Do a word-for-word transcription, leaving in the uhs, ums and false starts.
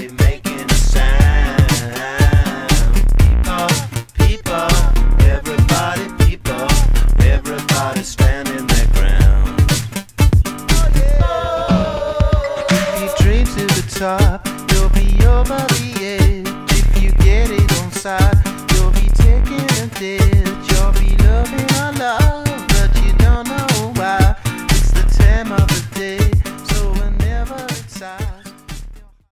be making a sound. People, people, everybody, people, everybody standing their ground. Oh, yeah. Oh. If you dream to the top, you'll be over the edge. If you get it on side, you'll be taking a dip.